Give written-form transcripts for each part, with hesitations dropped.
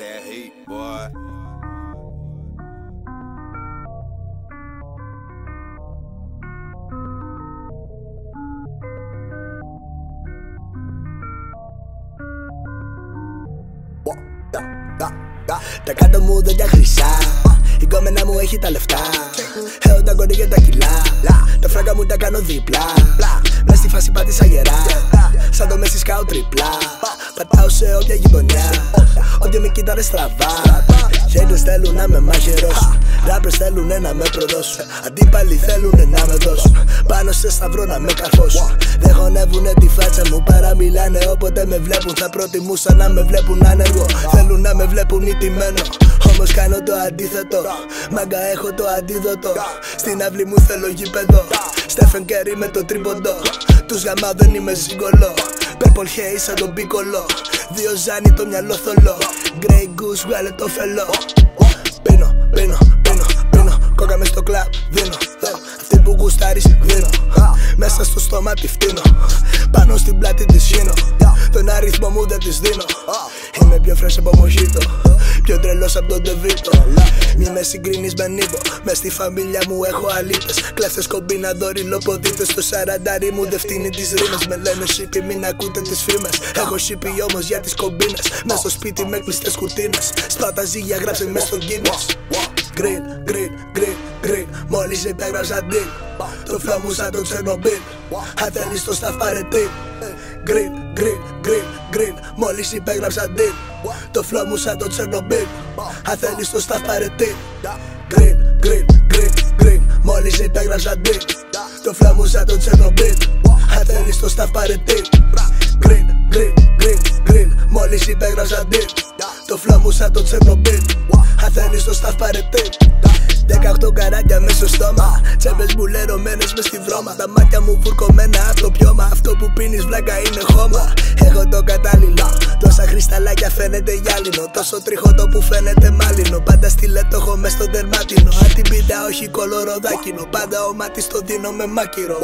that heat, boy. Τα κάτω μου δουλειά χρυσά, η κόμενα μου έχει τα λεφτά. Έχω τα κορίτσια τα κιλά, τα φράγκα μου τα κάνω διπλά. Μες στη φάση πάτησα γερά, σαν το μέση σκάω τριπλά. Πατάω σε όποια γειτονιά, όποια με κοίταρε στραβά. Χέντες θέλουν να με μαχαιρώσουν, ράπες θέλουνε να με προδώσουν. Αντίπαλοι θέλουνε να με δώσουν, πάνω σε σταυρό να με καρφώσουν. Δεν χωνεύουνε τη φάτσα μου, παραμιλάνε όποτε με βλέπουν. Θα προτιμούσαν να με βλέπουν άνεργο, θέλουν να με βλέπουν ηττημένο. Όμως κάνω το αντίθετο, μάγκα έχω το αντίδοτο. Στην αυλή μου θέλω γήπεδο, Stephen Curry με το τρίποντο. Τους γαμάω δεν είμαι ζυγκολό, purple haze σαν τον πίκολο. Δύο ζάνι το μυαλό θολό, Grey Goose βγάλε το φελό. Πίνω, πίνω, πίνω, πίνω, κόκα μες στο κλαμπ δίνω. Αυτή που γουστάρεις δίνω, μέσα στο στόμα τη φτύνω. Πάνω στην πλάτη της γίνω, τον αριθμό μου δεν της δίνω. Είμαι πιο fresh από μοχίτο, πιο τρελός από τον Ντεβίτο. Μη με συγκρίνεις με Νίπο, μες στη φαμίλια μου έχω αλήτες. Κλέφτες κομπίνα δωριλοποδίτες, στο σαραντάρι μου δεν φτύνει τις ρήμες. Με λένε σίπι μην ακούτε τις φήμες, έχω σίπι όμως για τις κομπίνες. Μες στο σπίτι με κλειστές κουρτίνες, σπάτα ζύγια γράψε μες στον Guinness. Green, green, green, green, μόλις υπέγραψα deal. Το flow μου σαν το Chernobyl, αν θέλεις το staff πάρε team. Green, green, green, green, μόλις υπέγραψα deal. Το flow μου σαν το Chernobyl, αν θέλεις το staff πάρε team. Green, green, green, green, μόλις υπέγραψα deal. Το flow μου σαν το Chernobyl, αν θέλεις το staff πάρε team. Green, green, green, green, μόλις υπέγραψα deal. Το flow μου σαν το Chernobyl. Αν θέλεις το staff πάρε tape. 18 καράκια μες στο στόμα, τσέπες μου λερωμένες μες στη βρώμα. Τα μάτια μου φουρκωμένα απ' το πιώμα, αυτό που πίνεις βλάκα είναι χώμα. Έχω το κατάλληλο, τόσα χρυσταλάκια φαίνεται γυάλινο. Τόσο τριχωτό που φαίνεται μάλινο, πάντα στιλέτο έχω μες στο δερμάτινο. Αν την πίτα όχι κολοροδάκινο, πάντα ο μάτις το δίνω με μάκυρο.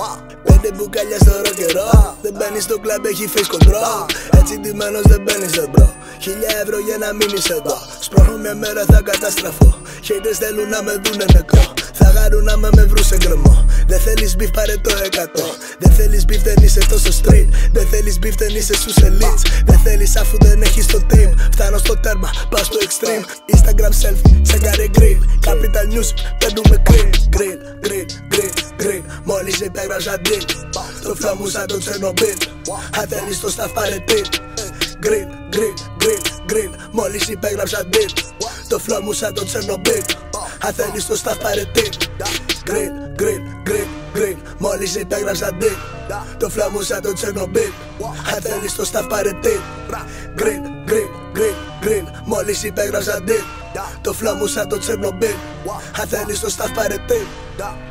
5 μπουκάλια στορό καιρό, δεν μπαίνεις στο κλαμπ έχει face control. Έτσι ντυμένος δεν μπαίνεις εδώ, 1000 ευρώ για να μείνεις εδώ. Σπρώχνω μια μέρα θα καταστραφώ, haters θέλουν να με δούνε νεκρό. Θα γάρουν άμα με βρούσε γκρεμό. Δεν θέλεις beef πάρε το 100. Δεν θέλεις beef δεν είσαι τόσο street. Δεν θέλεις beef δεν είσαι στους elites. Δεν θέλεις αφού δεν έχεις το team. Φτάνω στο τέρμα, πάω στο extreme. Instagram selfie, σε καρέ green. Capital news, παίρνουμε green. Green, green, green, green, μόλις υπέγραψα deal. Το flow μου σαν το Chernobyl, αν θέλεις το staff πάρε team. Green, green, green, green, μόλις υπέγραψα deal. Το flow μου σαν το Chernobyl, αν θέλεις το staff πάρε team. Green, green, green, green, μόλις υπέγραψα deal. Το flow μου σαν το Chernobyl, αν θέλεις το staff πάρε team. Green, green, green, green, μόλις υπέγραψα deal. Το flow μου σαν το Chernobyl, αν θέλεις το staff πάρε team.